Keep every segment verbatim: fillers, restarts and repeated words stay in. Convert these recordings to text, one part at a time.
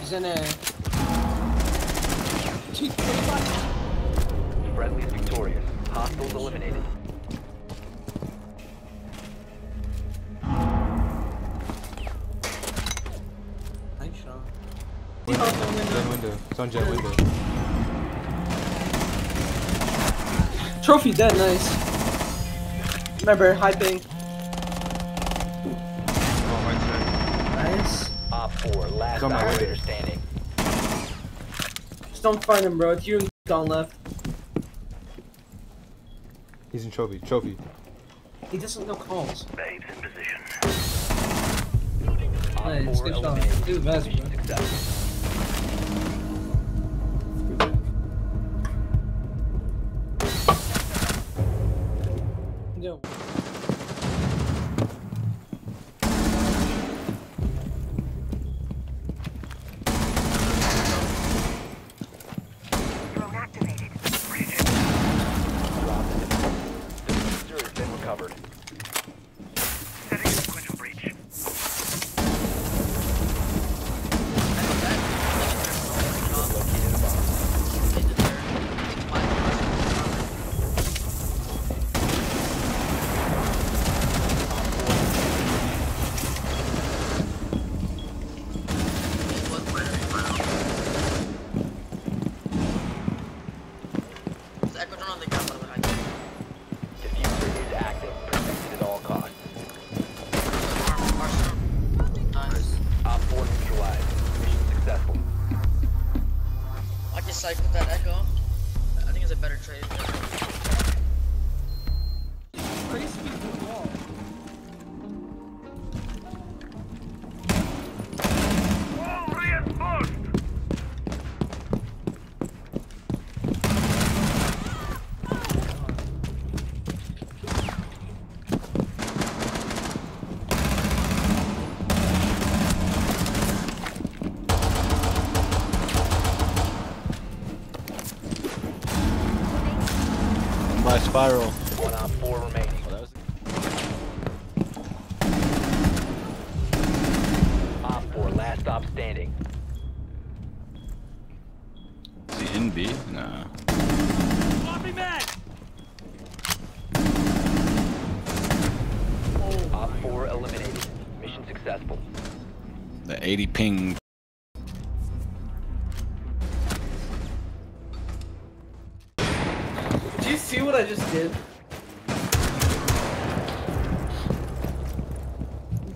He's in a... Bradley's victorious. Hostiles eliminated. Nice shot. Window. Jet window. It's on jet window. Trophy dead, nice. Remember, high ping. Four, last operator standing. Just don't find him, bro. It's you and gone left. He's in trophy. Trophy. He doesn't know calls. Babe's in position. Nice, nice. Good shot. Do the best, bro. No. My spiral. One on four remaining. Oh, that was... Op four, last stop standing. Is he in B? Nah. Copy, man. Oh, Op four eliminated. Mission successful. The eighty ping. Did you see what I just did?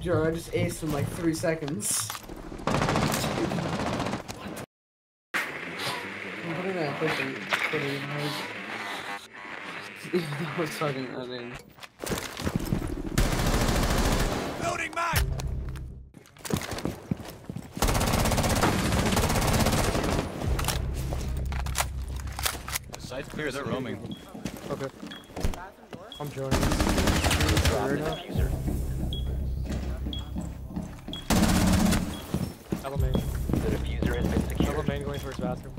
Joe, I just aced in like three seconds. I'm putting that quickly. That was fucking nothing. Loading back! The site's clear, they're roaming. Okay. I'm joining. Double main. The diffuser has been secured. Double main going towards bathroom.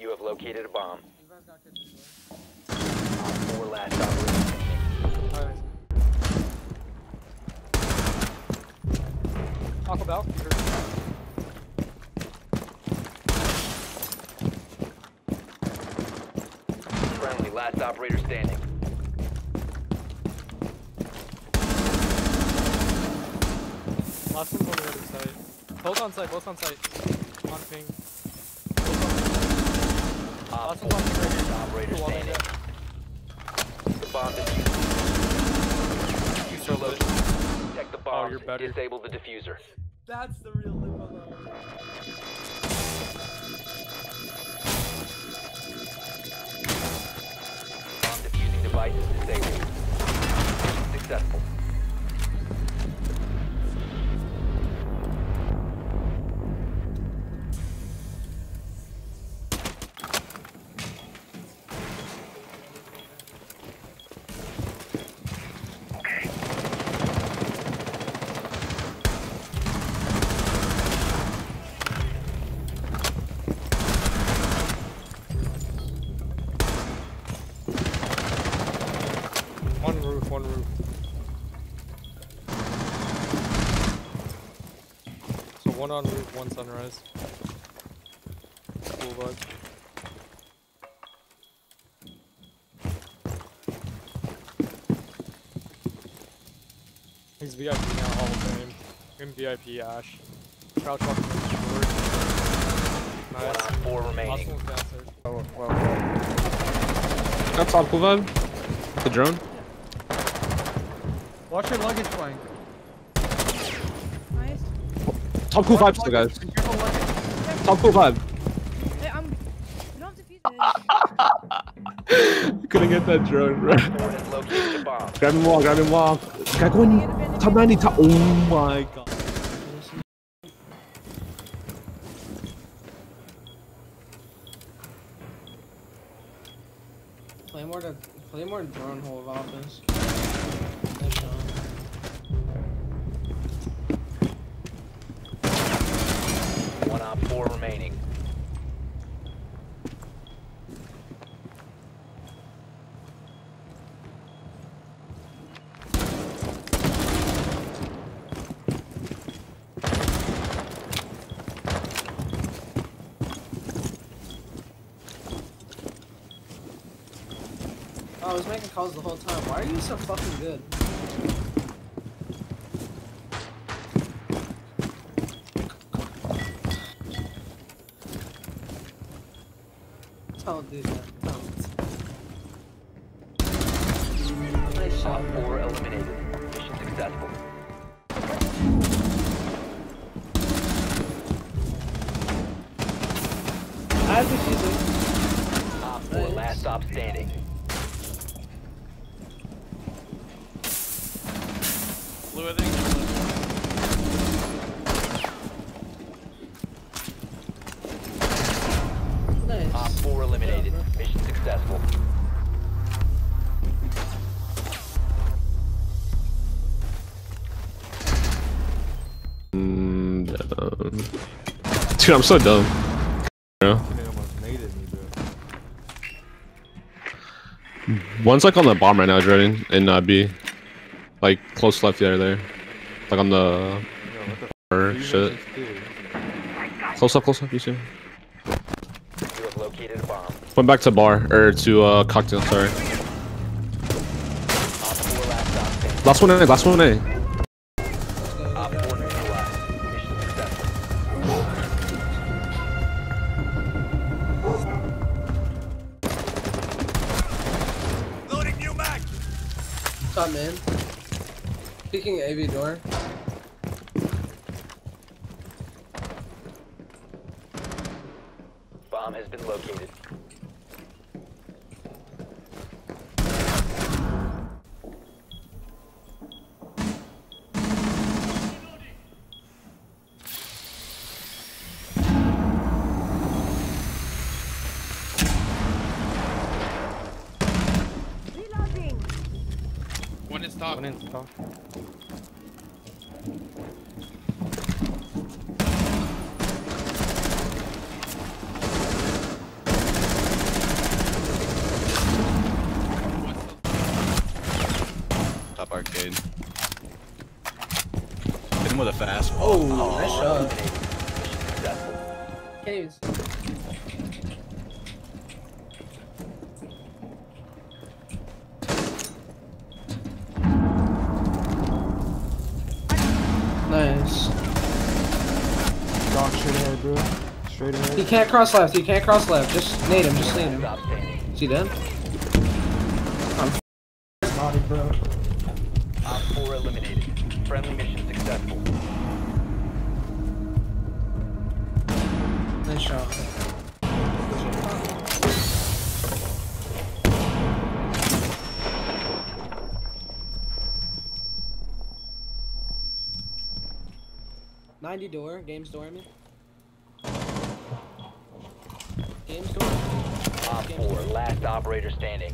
You have located a bomb. You guys got good before. Four last operators. Alright. Taco Bell. Last operator standing. Last one's on the other side. Both on site, both on site. On ping. Both on ping. Uh, Last one's on ping right here. Operator standing. The bomb diffuser. Diffuser loaded. Protect the bomb. Oh, you're better. Disable the diffuser. That's the real limo level. Device is disabled. Successful. Okay. polvo. So one on roof, one sunrise. Cool vibe. He's V I P now, Hall of Fame. I'm V I P, Ash. Crouch off the nice. One on four remaining. Oh, well, well. That's all cool vibe. The drone. Watch your luggage flying. Nice. Top cool vibes, guys. Top cool vibe. Hey, I'm... You don't have to feed this. You couldn't get that drone, bro. Grab him wall, grab him wall. This guy going top ninety, top... Oh my god. Play more to... Play more drone hole of offense. One on four remaining. Oh, I was making calls the whole time. Why are you so fucking good? Don't do that. Don't. Nice shot. Four eliminated. Mission successful. I have to shoot it. Top four, last stop standing. Blue, I think. Nice. Top four eliminated. Yeah, mission successful. Mm, dumb. Dude, I'm so dumb. Yeah. One's like on the bomb right now, Jordan, in uh, B. Like, close left the other there. Like on the... Yo, the shit. Close up, close up, you see. You have located a bomb. Went back to bar, or to uh, cocktail, sorry. Last one A, last one A. Loading new mag! What's up, man? Speaking A V door. Bomb has been located. One is top. One is top. Top arcade. Hit him with a fast. Oh, oh, nice shot. Caves. Nice. Doc straight ahead, bro. Straight ahead. He can't cross left. He can't cross left. Just nade him. Just nade him. Is he dead? I'm naughty, bro. Op four eliminated. Friendly mission successful. Nice shot. ninety door, game's door, I mean. Game's door. Op four, last operator standing.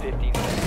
fifteen seconds.